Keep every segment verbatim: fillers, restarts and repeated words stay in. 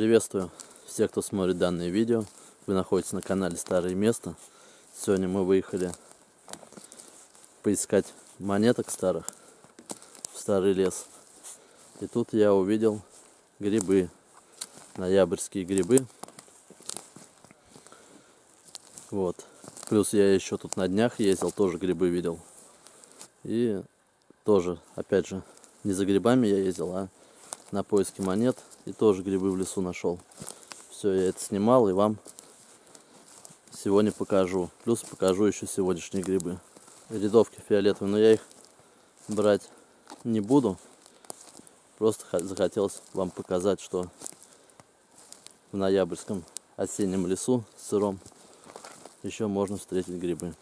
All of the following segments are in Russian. Приветствую всех, кто смотрит данное видео. Вы находитесь на канале Старое место. Сегодня мы выехали поискать монеток старых в старый лес. И тут я увидел грибы, ноябрьские грибы. Вот. Плюс я еще тут на днях ездил, тоже грибы видел. И тоже, опять же, не за грибами я ездил, а на поиски монет. И тоже грибы в лесу нашел. Все, я это снимал и вам сегодня покажу. Плюс покажу еще сегодняшние грибы. Рядовки фиолетовые, но я их брать не буду. Просто захотелось вам показать, что в ноябрьском осеннем лесу сыром еще можно встретить грибы.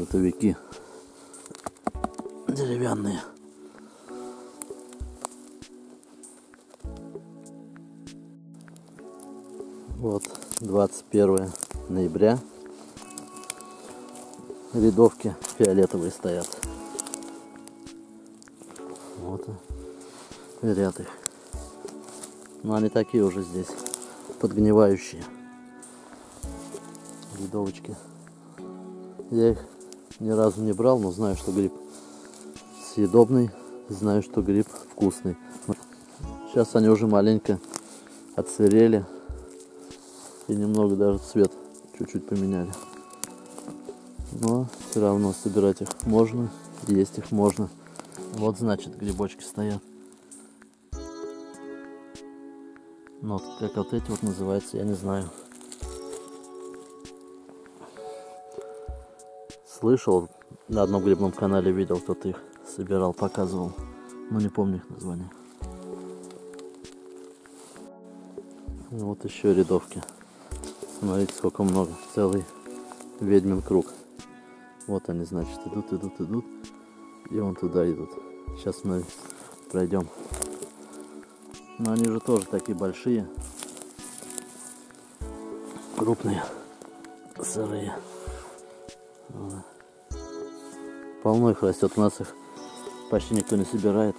Трутовики деревянные. Вот двадцать первое ноября. Рядовки фиолетовые стоят. Вот ряд их. Но они такие уже здесь, подгнивающие. Рядовочки. Я их ни разу не брал, но знаю, что гриб съедобный. Знаю, что гриб вкусный. Сейчас они уже маленько отсырели. И немного даже цвет чуть-чуть поменяли. Но все равно собирать их можно, есть их можно. Вот, значит, грибочки стоят. Но как вот эти вот называются, я не знаю. Слышал, на одном грибном канале видел, кто-то их собирал, показывал. Но не помню их название. Вот еще рядовки. Смотрите, сколько много. Целый ведьмин круг. Вот они, значит, идут, идут, идут. И вон туда идут. Сейчас мы пройдем. Но они же тоже такие большие. Крупные. Сырые. Полно их растет. У нас их почти никто не собирает.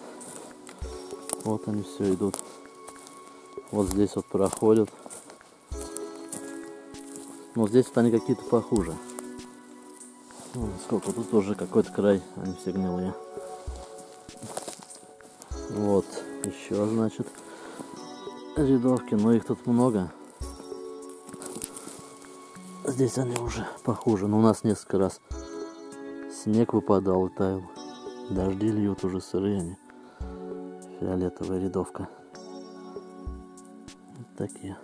Вот они все идут. Вот здесь вот проходят. Но здесь вот они какие-то похуже. Сколько тут уже какой-то край, они все гнилые. Вот еще, значит, рядовки, но их тут много. Здесь они уже похуже, но у нас несколько раз снег выпадал и таял. Дожди льют, уже сырые они. Фиолетовая рядовка. Вот такие.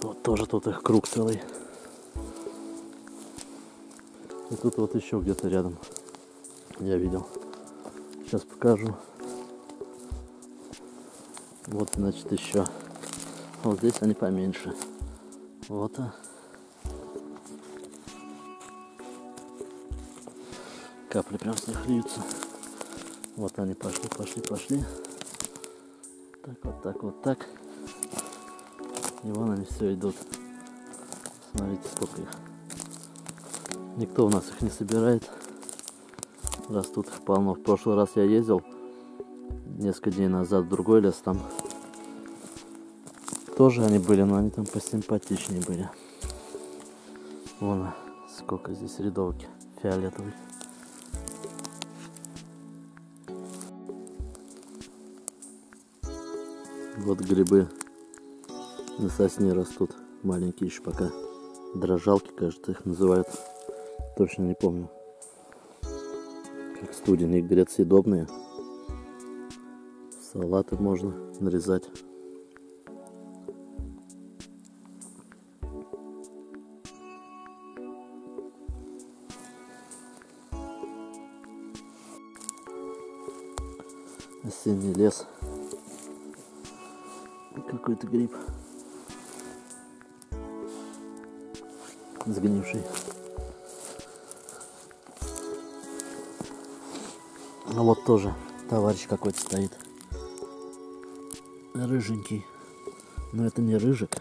Вот тоже тут их круг целый. И тут вот еще где-то рядом я видел. Сейчас покажу. Вот, значит, еще. Вот здесь они поменьше. Вот. Капли прям с них льются. Вот они пошли, пошли, пошли. Так, вот так, вот так. И вон они все идут. Смотрите, сколько их. Никто у нас их не собирает. Растут их полно. В прошлый раз я ездил несколько дней назад в другой лес. Там тоже они были, но они там посимпатичнее были. Вон сколько здесь рядовки фиолетовых. Вот грибы на сосне растут. Маленькие еще пока. Дрожалки, кажется, их называют. Точно не помню. Как студень, их говорят, съедобные. Салаты можно нарезать. Осенний лес. Какой-то гриб. Сгнивший. Ну вот тоже товарищ какой-то стоит. Рыженький. Но это не рыжик.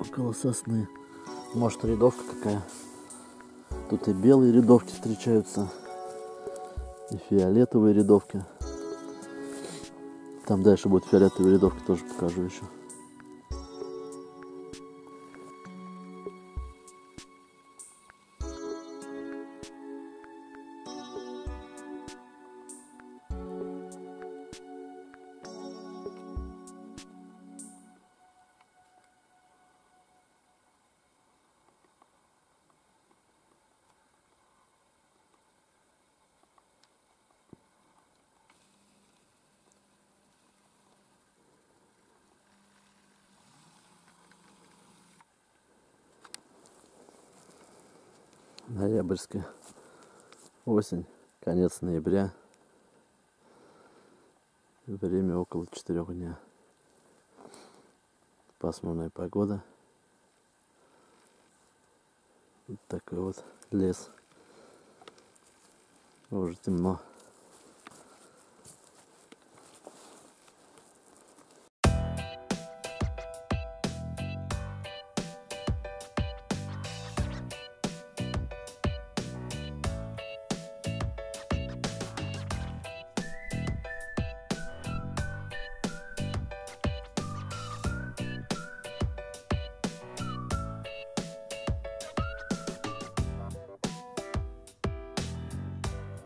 Около сосны. Может, рядовка какая. Тут и белые рядовки встречаются, и фиолетовые рядовки. Там дальше будет фиолетовая рядовка, тоже покажу еще. Ноябрьская осень, конец ноября, время около четырёх дня, пасмурная погода, вот такой вот лес, уже темно.